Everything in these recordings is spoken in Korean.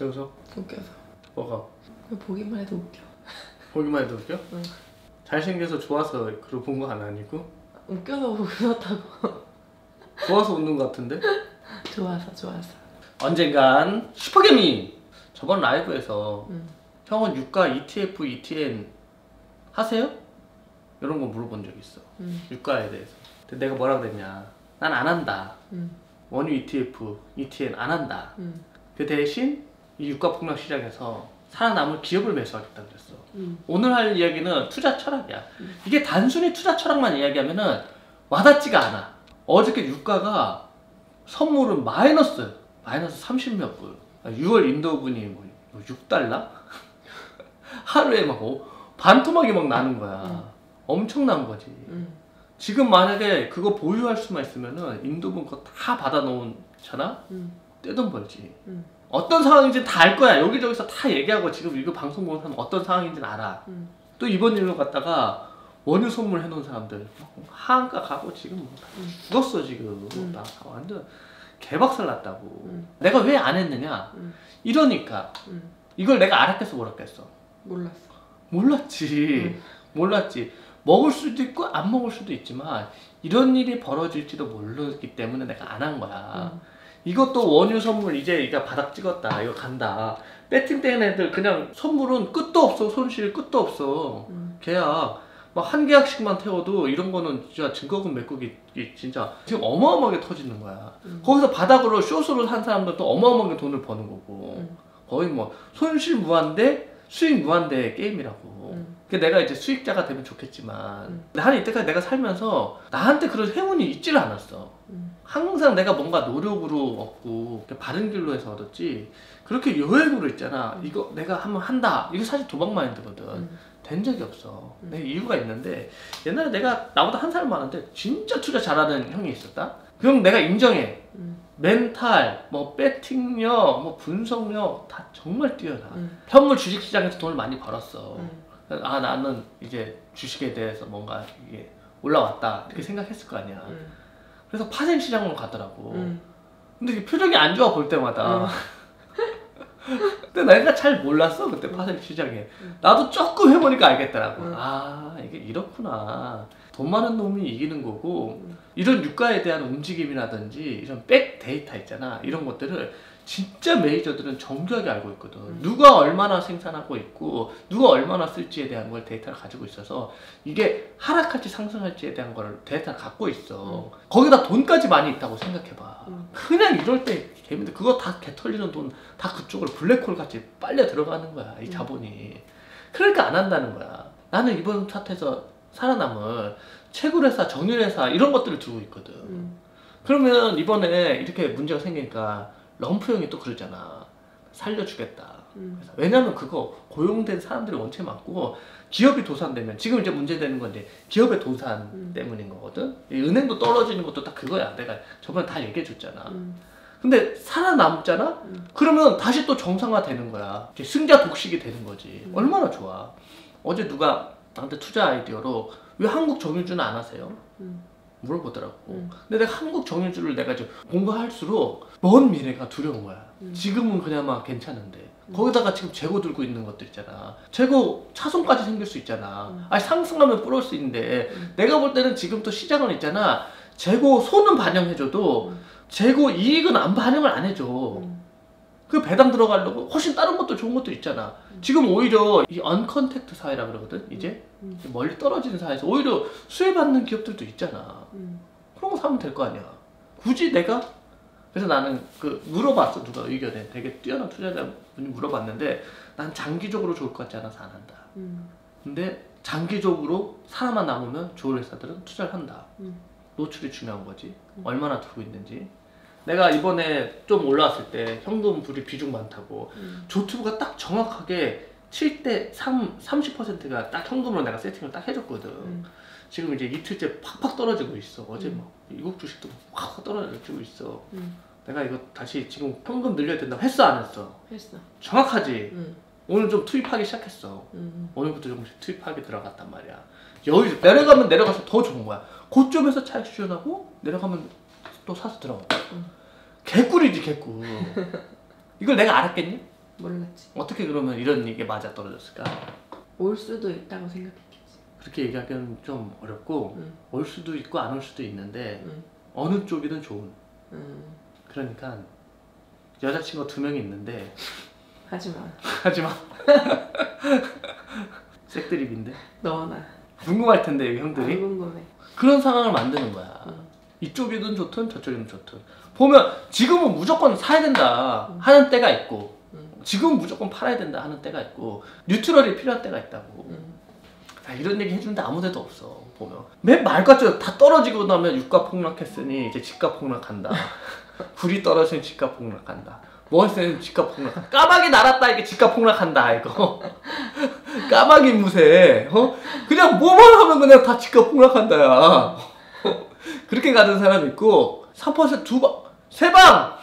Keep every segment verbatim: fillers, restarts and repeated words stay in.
왜 웃어? 웃겨서. 뭐가? 보기만 해도 웃겨. 보기만 해도 웃겨? 응. 잘생겨서 좋아서 그걸 본 건 아니고? 웃겨서 웃었다고. 좋아서 웃는 것 같은데? 좋아서 좋아서. 언젠간 슈퍼개미! 저번 라이브에서 응. 형은 유가 이티에프, 이티엔 하세요? 이런 거 물어본 적 있어. 응. 유가에 대해서. 근데 내가 뭐라 그랬냐. 난 안 한다. 응. 원유 이티에프, 이티엔 안 한다. 응. 그 대신 이 유가 폭락 시장에서 살아남을 기업을 매수하겠다 그랬어. 음. 오늘 할 이야기는 투자 철학이야. 음. 이게 단순히 투자 철학만 이야기하면은 와닿지가 않아. 어저께 유가가 선물은 마이너스, 마이너스 삼십 몇 불. 유월 인도분이 뭐 육 달러? 하루에 막 반토막이 막 나는 거야. 음. 엄청난 거지. 음. 지금 만약에 그거 보유할 수만 있으면은 인도분 그거 다 받아 놓잖아? 음. 떼돈 벌지. 음. 어떤 상황인지 다 알 거야. 여기저기서 다 얘기하고 지금 이거 방송 보는 사람 어떤 상황인지는 알아. 음. 또 이번 일로 갔다가 원유 선물 해놓은 사람들 하한가 가고 지금 뭐 음. 죽었어 지금. 음. 나 완전 개박살 났다고. 음. 내가 왜 안 했느냐. 음. 이러니까 음. 이걸 내가 알았겠어 몰랐겠어? 몰랐어. 몰랐지. 음. 몰랐지. 먹을 수도 있고 안 먹을 수도 있지만 이런 일이 벌어질지도 모르기 때문에 내가 안 한 거야. 음. 이것도 원유 선물 이제 이거 바닥 찍었다. 이거 간다. 배팅된 애들 그냥 선물은 끝도 없어. 손실 끝도 없어. 음. 계약 막 한 계약씩만 태워도 이런 거는 진짜 증거금 메꾸기 진짜 지금 어마어마하게 터지는 거야. 음. 거기서 바닥으로 숏으로 산 사람들은 또 어마어마하게 돈을 버는 거고 음. 거의 뭐 손실 무한대 수익 무한대 게임이라고. 음. 내가 이제 수익자가 되면 좋겠지만 음. 나는 이때까지 내가 살면서 나한테 그런 행운이 있질 않았어. 음. 항상 내가 뭔가 노력으로 얻고 바른 길로 해서 얻었지 그렇게 여행으로 있잖아. 음. 이거 내가 한번 한다 이거 사실 도박 마인드거든. 음. 된 적이 없어. 음. 내 이유가 있는데 옛날에 내가 나보다 한 살 많은데 진짜 투자 잘하는 형이 있었다. 그 형 내가 인정해. 음. 멘탈, 뭐 배팅력, 뭐 분석력 다 정말 뛰어나. 음. 현물 주식시장에서 돈을 많이 벌었어. 음. 아 나는 이제 주식에 대해서 뭔가 이게 올라왔다 이렇게 음. 생각했을 거 아니야. 음. 그래서 파생시장으로 가더라고. 음. 근데 표정이 안 좋아 볼 때마다. 음. 근데 내가 잘 몰랐어 그때 음. 파생시장에. 음. 나도 조금 해보니까 알겠더라고. 음. 아 이게 이렇구나. 돈 많은 놈이 이기는 거고 음. 이런 유가에 대한 움직임이라든지 이런 백 데이터 있잖아. 이런 것들을 진짜 매니저들은 정교하게 알고 있거든. 음. 누가 얼마나 생산하고 있고 누가 얼마나 쓸지에 대한 걸 데이터를 가지고 있어서 이게 하락할지 상승할지에 대한 걸 데이터를 갖고 있어. 음. 거기다 돈까지 많이 있다고 생각해봐. 음. 그냥 이럴 때 개미들 그거 다 개털리는 돈 다 그쪽으로 블랙홀같이 빨려 들어가는 거야. 이 자본이. 음. 그러니까 안 한다는 거야. 나는 이번 차트에서 살아남을 채굴회사, 정유회사 이런 것들을 두고 있거든. 음. 그러면 이번에 이렇게 문제가 생기니까 럼프 형이 또 그러잖아. 살려주겠다. 음. 왜냐면 그거 고용된 사람들이 원체 많고 기업이 도산되면 지금 이제 문제되는 건 이제 기업의 도산 음. 때문인 거거든. 은행도 떨어지는 것도 다 그거야. 내가 저번에 다 얘기해 줬잖아. 음. 근데 살아남잖아? 음. 그러면 다시 또 정상화 되는 거야. 이제 승자 독식이 되는 거지. 음. 얼마나 좋아. 어제 누가 나한테 투자 아이디어로 왜 한국 정유주는 안 하세요? 음. 물어보더라고. 음. 근데 내가 한국 정유주를 내가 지금 공부할수록 먼 미래가 두려운 거야. 음. 지금은 그나마 괜찮은데 음. 거기다가 지금 재고 들고 있는 것도 있잖아. 재고 차손까지 생길 수 있잖아. 음. 아니 상승하면 부러울 수 있는데 음. 내가 볼 때는 지금 또 시장은 있잖아. 재고 손은 반영해줘도 음. 재고 이익은 안 반영을 안 해줘. 음. 그 배당 들어가려고 훨씬 다른 것도 좋은 것도 있잖아. 음. 지금 오히려 이 언컨택트 사회라 그러거든. 이제 음. 멀리 떨어지는 사회에서 오히려 수혜받는 기업들도 있잖아. 음. 그런 거 사면 될 거 아니야. 굳이 내가? 그래서 나는 그 물어봤어. 누가 의견에 되게 뛰어난 투자자분이 물어봤는데 난 장기적으로 좋을 것 같지 않아서 안 한다. 음. 근데 장기적으로 살아만 남으면 좋은 회사들은 투자를 한다. 음. 노출이 중요한 거지. 음. 얼마나 두고 있는지. 내가 이번에 좀 올라왔을 때 현금 불이 비중 많다고 음. 조튜브가 딱 정확하게 칠 대 삼, 삼십 퍼센트가 딱 현금으로 내가 세팅을 딱 해줬거든. 음. 지금 이제 이틀째 팍팍 떨어지고 있어. 어제 음. 막 미국 주식도 팍팍 떨어지고 있어. 음. 내가 이거 다시 지금 현금 늘려야 된다고 했어 안 했어? 했어. 정확하지? 음. 오늘 좀 투입하기 시작했어. 음. 오늘부터 조금씩 투입하기 들어갔단 말이야. 여기 내려가면 내려가서 더 좋은 거야. 고점에서 차익 수준하고 내려가면 또 사서 들어가. 음. 개꿀이지 개꿀. 이걸 내가 알았겠니? 몰랐지. 어떻게 그러면 이런 얘기에 맞아 떨어졌을까? 올 수도 있다고 생각했겠지. 그렇게 얘기하기는 좀 어렵고 응. 올 수도 있고 안 올 수도 있는데 응. 어느 쪽이든 좋은. 응. 그러니까 여자친구 두 명이 있는데 하지마. 하지마. 색드립인데? 넣어놔. 궁금할 텐데 여기 형들이. 안 궁금해. 그런 상황을 만드는 거야. 응. 이쪽이든 좋든 저쪽이든 좋든. 보면 지금은 무조건 사야 된다 응. 하는 때가 있고 응. 지금은 무조건 팔아야 된다 하는 때가 있고 뉴트럴이 필요한 때가 있다고. 응. 야, 이런 얘기 해주는데 아무 데도 없어. 보면 맨 말 같죠. 다 떨어지고 나면 유가 폭락했으니 이제 집값 폭락한다. 불이 떨어지면 집값 폭락한다. 뭐했으면 집값 폭락. 까마귀 날았다 이게 집값 폭락한다 이거. 까마귀 무새. 어? 그냥 뭐만 하면 그냥 다 집값 폭락한다야. 그렇게 가는 사람 있고 삼 퍼센트 두 방, 세 방.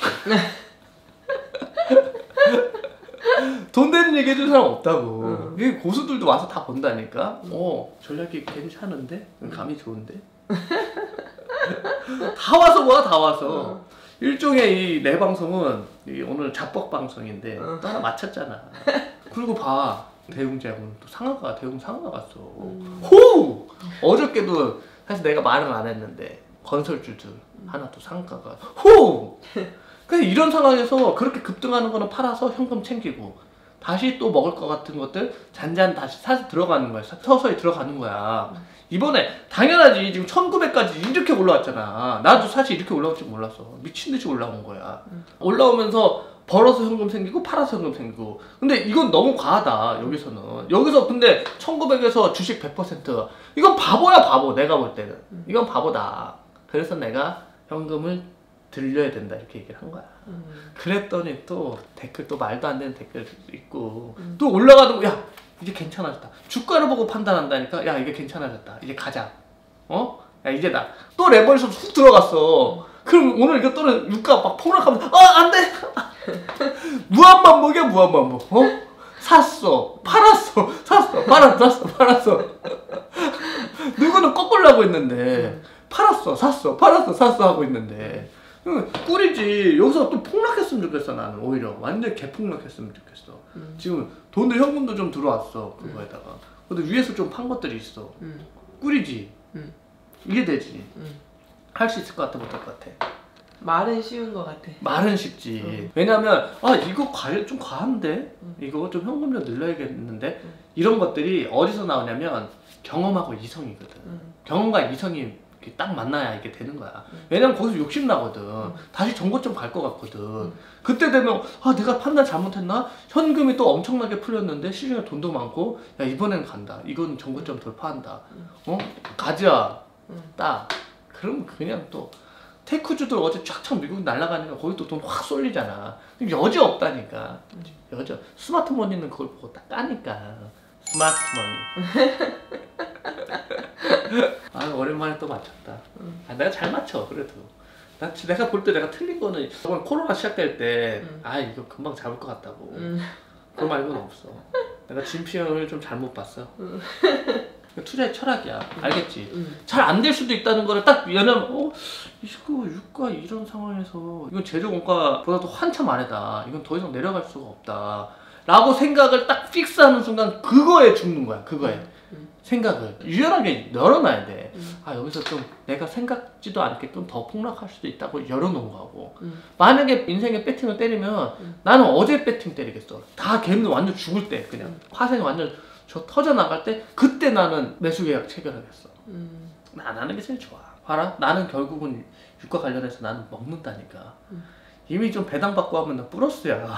돈 되는 얘기 해준 사람 없다고. 응. 이게 고수들도 와서 다 본다니까. 응. 어 전략이 괜찮은데 감이 좋은데. 다 와서 뭐야 다 와서. 응. 일종의 이 내 방송은 이 오늘 자뻑 방송인데 응. 또 하나 맞췄잖아. 그리고 봐 대웅자야 오늘 또 상하가 대웅 상하가 갔어. 음. 호우 어저께도 사실 내가 말은 안 했는데 건설주들 음. 하나 또 상가가 호우. 그러니까 이런 상황에서 그렇게 급등하는 거는 팔아서 현금 챙기고 다시 또 먹을 것 같은 것들 잔잔 다시 사서 들어가는 거야. 서서히 들어가는 거야. 음. 이번에 당연하지. 지금 천구백까지 이렇게 올라왔잖아. 나도 사실 이렇게 올라올 줄 몰랐어. 미친듯이 올라온 거야. 음. 올라오면서 벌어서 현금 생기고 팔아서 현금 생기고. 근데 이건 너무 과하다. 여기서는 여기서 근데 천구백에서 주식 백 퍼센트 이건 바보야 바보. 내가 볼 때는 이건 바보다. 그래서 내가 현금을 들려야 된다 이렇게 얘기를 한 거야. 음. 그랬더니 또 댓글 또 말도 안 되는 댓글 있고 음. 또 올라가도 야 이제 괜찮아졌다. 주가를 보고 판단한다니까. 야 이게 괜찮아졌다. 이제 가자. 어? 야 이제 나 또 레버리스 훅 들어갔어. 그럼 오늘 이거 또는 유가 막 폭락하면 아 안 돼. 무한반복이야 무한반복. 어? 샀어 팔았어 샀어 팔았어 샀어 팔았어. 누구는 거꾸로 하고 있는데 팔았어 샀어 팔았어 샀어 하고 있는데 꿀이지. 여기서 또 폭락했으면 좋겠어. 나는 오히려 완전 개폭락했으면 좋겠어. 음. 지금 돈도 현금도 좀 들어왔어 그거에다가. 음. 근데 위에서 좀 판 것들이 있어. 음. 꿀이지. 음. 이게 되지. 음. 할 수 있을 것 같아 못할 것 같아? 말은 쉬운 것 같아. 말은 쉽지. 음. 왜냐면 아 이거 과연 좀 과한데? 음. 이거 좀 현금료 늘려야겠는데? 음. 이런 것들이 어디서 나오냐면 경험하고 이성이거든. 음. 경험과 이성이 딱 만나야 이게 되는 거야. 음. 왜냐면 거기서 욕심나거든. 음. 다시 정고점 갈 것 같거든. 음. 그때 되면 아 내가 판단 잘못했나? 현금이 또 엄청나게 풀렸는데 시중에 돈도 많고 야 이번엔 간다. 이건 정고점 돌파한다. 음. 어? 가자. 음. 딱. 그럼 그냥 또 테크주들 어제 쫙쫙 미국 날아가니까 거기 또 돈 확 쏠리잖아. 여지 없다니까. 여지. 스마트머니는 그걸 보고 딱 까니까. 스마트머니. 아 오랜만에 또 맞췄다. 응. 아, 내가 잘 맞춰 그래도. 나, 내가 볼 때 내가 틀린 거는 저번 코로나 시작될 때 아 응. 이거 금방 잡을 것 같다고. 응. 그런 말고는 없어. 내가 진피형을 좀 잘못 봤어. 응. 투자의 철학이야. 알겠지? 음. 잘 안 될 수도 있다는 거를 딱 왜냐면 어? 이거 유가 이런 상황에서 이건 재료원가보다도 한참 아래다. 이건 더 이상 내려갈 수가 없다 라고 생각을 딱 픽스하는 순간 그거에 죽는 거야. 그거에 음. 음. 생각을 유연하게 열어놔야 돼. 음. 아 여기서 좀 내가 생각지도 않게 좀 더 폭락할 수도 있다고 열어놓은 거고 음. 만약에 인생에 배팅을 때리면 음. 나는 어제 배팅 때리겠어. 다 걔는 완전 죽을 때 그냥 음. 화생이 완전 저 터져나갈 때 그때 나는 매수계약 체결하겠어. 음. 나 안 하는 게 제일 좋아. 봐라 나는 결국은 유가 관련해서 나는 먹는다니까. 음. 이미 좀 배당받고 하면 나 플러스야.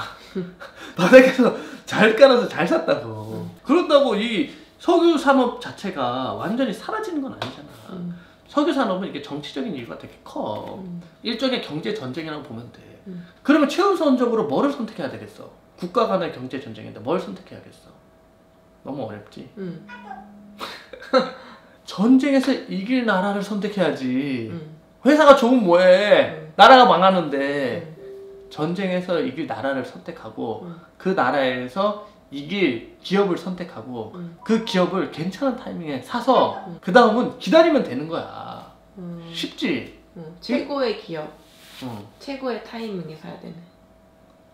바닥에서 잘 깔아서 잘 샀다고. 음. 그런다고 이 석유 산업 자체가 완전히 사라지는 건 아니잖아. 음. 석유 산업은 이게 정치적인 이유가 되게 커. 음. 일종의 경제 전쟁이라고 보면 돼. 음. 그러면 최우선적으로 뭐를 선택해야 되겠어? 국가 간의 경제 전쟁인데 뭘 선택해야겠어? 너무 어렵지? 응. 전쟁에서 이길 나라를 선택해야지. 응. 회사가 좋으면 뭐해. 응. 나라가 망하는데. 응. 전쟁에서 이길 나라를 선택하고 응. 그 나라에서 이길 기업을 선택하고 응. 그 기업을 괜찮은 타이밍에 사서 응. 그 다음은 기다리면 되는 거야. 응. 쉽지? 응. 최고의 기업, 응. 최고의 타이밍에 사야 되는.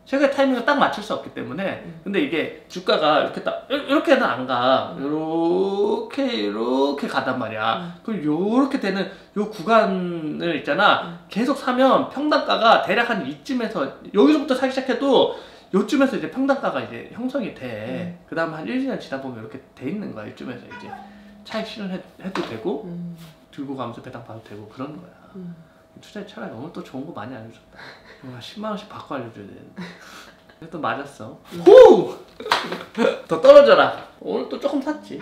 최근에 타이밍을 딱 맞출 수 없기 때문에. 근데 이게 주가가 이렇게 딱 이렇게는 안 가. 요렇게 이렇게 가단 말이야. 그럼 요렇게 되는 요 구간을 있잖아, 계속 사면 평단가가 대략 한 이쯤에서, 여기서부터 사기 시작해도 요쯤에서 이제 평단가가 이제 형성이 돼. 그 다음 한 일, 이 년 지나 보면 이렇게 돼 있는 거야. 이쯤에서 이제 차익 실현해도 되고 음. 들고 가면서 배당 받아도 되고 그런 거야. 음. 투자에 차라리 오늘 또 좋은 거 많이 알려줬다. 십만 원씩 받고 알려줘야 되는데. 또 맞았어. 후! 더 떨어져라. 오늘 또 조금 샀지.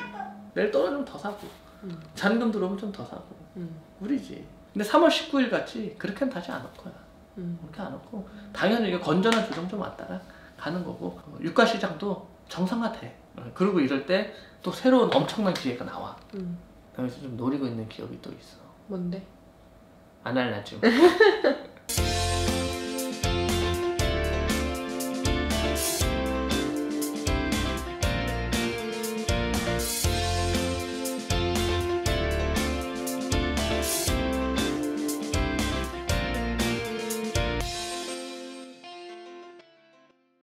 내일 떨어지면 더 사고. 음. 잔금 들어오면 좀 더 사고. 음. 우리지. 근데 삼월 십구일 같이 그렇게는 다시 안 올 거야. 음. 그렇게 안 오고 당연히 이게 건전한 조정 좀 왔다가 가는 거고, 유가 시장도 정상화돼. 그리고 이럴 때 또 새로운 엄청난 기회가 나와. 음. 나 요즘 좀 노리고 있는 기업이 또 있어. 뭔데? 안 할라 지금.